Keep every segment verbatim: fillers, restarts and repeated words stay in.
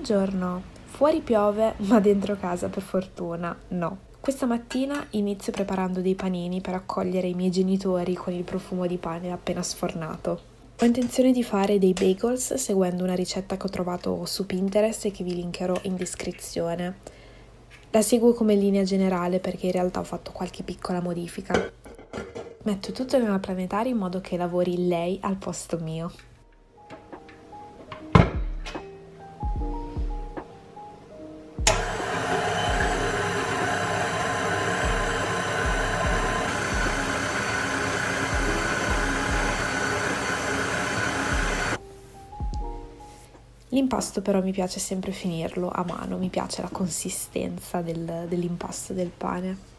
Buongiorno, fuori piove ma dentro casa per fortuna no. Questa mattina inizio preparando dei panini per accogliere i miei genitori con il profumo di pane appena sfornato. Ho intenzione di fare dei bagels seguendo una ricetta che ho trovato su Pinterest e che vi linkerò in descrizione. La seguo come linea generale perché in realtà ho fatto qualche piccola modifica. Metto tutto nella planetaria in modo che lavori lei al posto mio. L'impasto però mi piace sempre finirlo a mano, mi piace la consistenza del, dell'impasto del pane.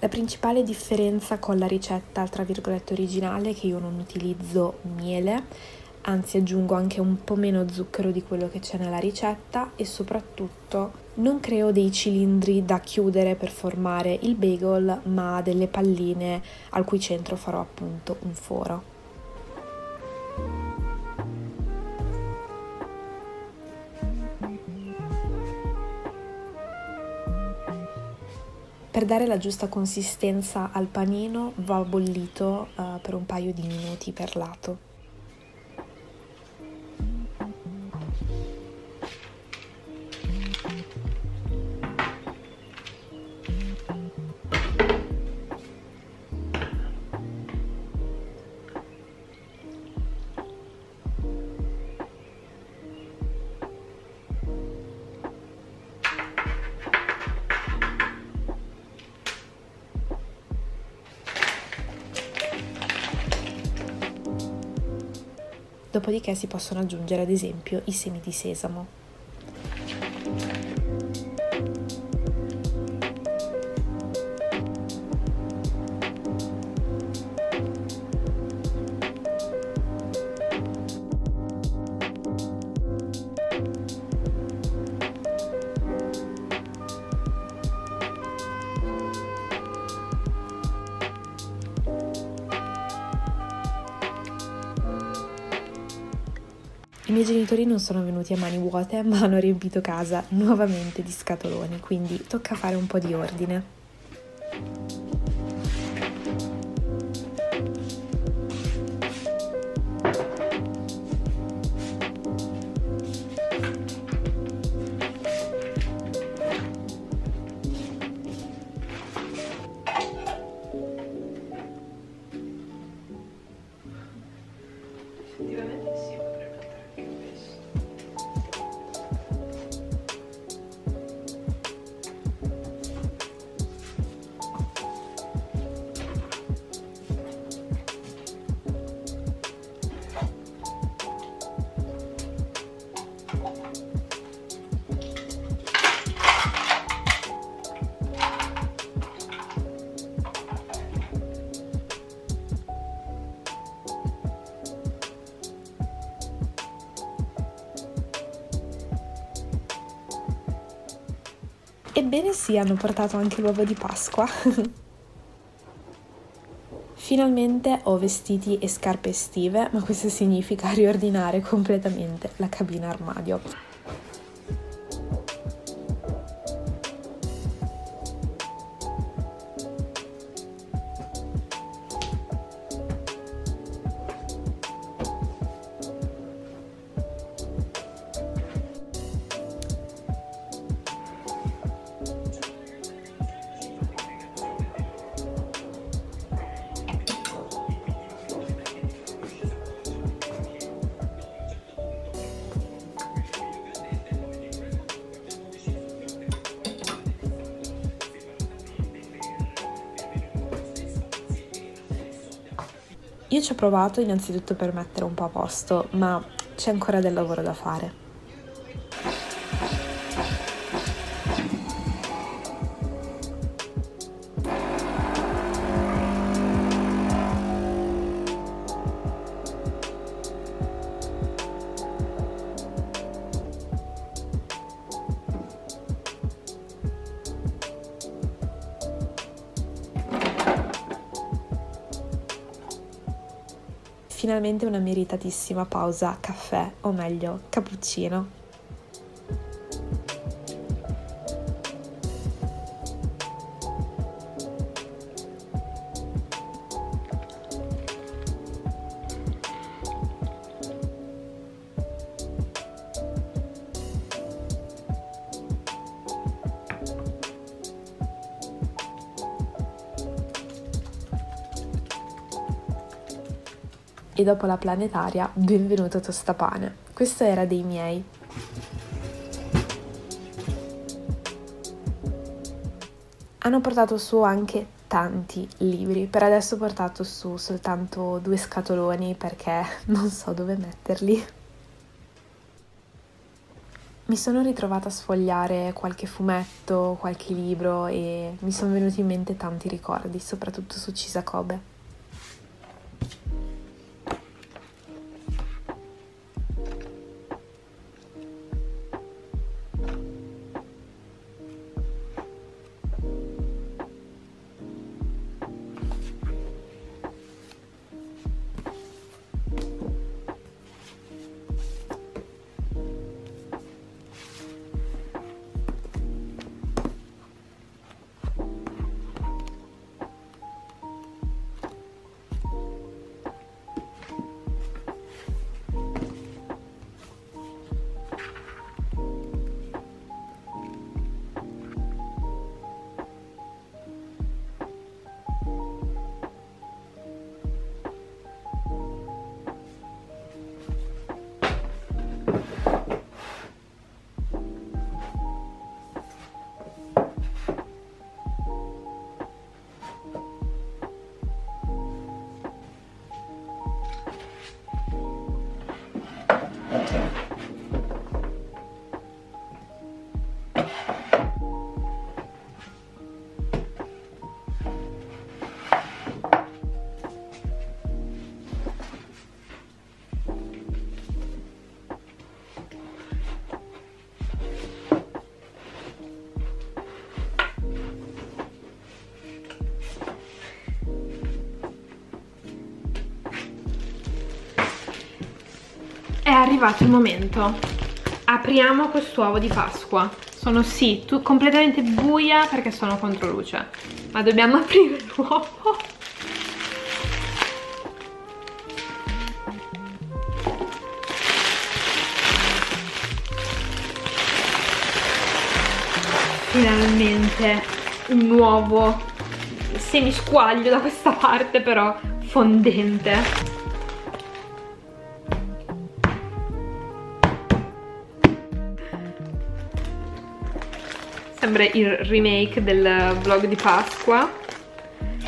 La principale differenza con la ricetta tra virgolette originale è che io non utilizzo miele, anzi aggiungo anche un po' meno zucchero di quello che c'è nella ricetta e soprattutto non creo dei cilindri da chiudere per formare il bagel, ma delle palline al cui centro farò appunto un foro. Per dare la giusta consistenza al panino va bollito uh, per un paio di minuti per lato. Dopodiché si possono aggiungere ad esempio i semi di sesamo. I miei genitori non sono venuti a mani vuote, ma hanno riempito casa nuovamente di scatoloni, quindi tocca fare un po' di ordine. Ebbene sì, hanno portato anche l'uovo di Pasqua. Finalmente ho vestiti e scarpe estive, ma questo significa riordinare completamente la cabina armadio. Io ci ho provato innanzitutto per mettere un po' a posto, ma c'è ancora del lavoro da fare. Finalmente una meritatissima pausa caffè, o meglio, cappuccino. E dopo la planetaria, benvenuto tostapane. Questo era dei miei. Hanno portato su anche tanti libri. Per adesso ho portato su soltanto due scatoloni perché non so dove metterli. Mi sono ritrovata a sfogliare qualche fumetto, qualche libro e mi sono venuti in mente tanti ricordi, soprattutto su Chisakobe. È arrivato il momento, apriamo quest'uovo di Pasqua. Sono sì, tu, completamente buia perché sono contro luce, ma dobbiamo aprire l'uovo. Finalmente un uovo semisquaglio da questa parte, però fondente. Sembra il remake del vlog di Pasqua.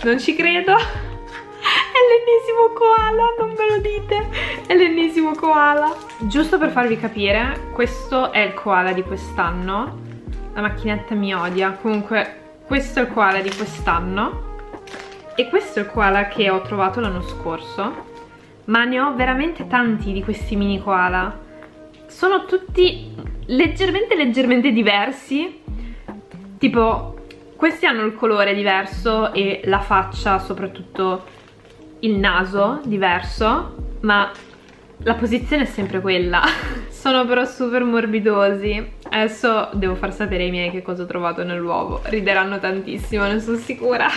Non ci credo. È l'ennesimo koala, non me lo dite. È l'ennesimo koala. Giusto per farvi capire, questo è il koala di quest'anno. La macchinetta mi odia. Comunque, questo è il koala di quest'anno. E questo è il koala che ho trovato l'anno scorso. Ma ne ho veramente tanti di questi mini koala. Sono tutti leggermente, leggermente diversi. Tipo, questi hanno il colore diverso e la faccia, soprattutto il naso, diverso, ma la posizione è sempre quella. Sono però super morbidosi. Adesso devo far sapere ai miei che cosa ho trovato nell'uovo. Rideranno tantissimo, ne sono sicura.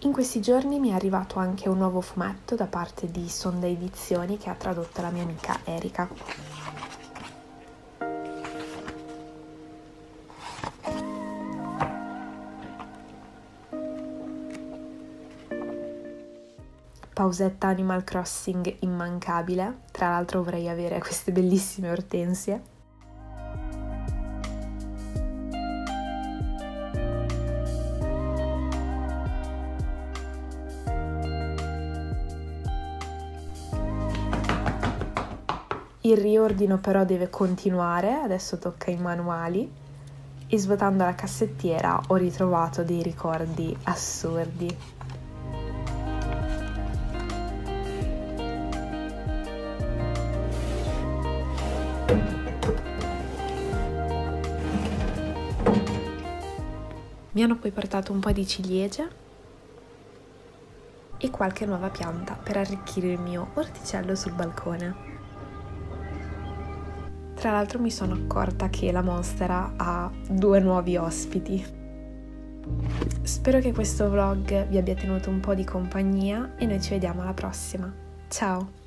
In questi giorni mi è arrivato anche un nuovo fumetto da parte di Sonda Edizioni che ha tradotto la mia amica Erika. Pausetta Animal Crossing immancabile, tra l'altro vorrei avere queste bellissime ortensie. Il riordino però deve continuare, adesso tocca i manuali, e svuotando la cassettiera ho ritrovato dei ricordi assurdi. Mi hanno poi portato un po' di ciliegie e qualche nuova pianta per arricchire il mio orticello sul balcone. Tra l'altro mi sono accorta che la Monstera ha due nuovi ospiti. Spero che questo vlog vi abbia tenuto un po' di compagnia e noi ci vediamo alla prossima. Ciao!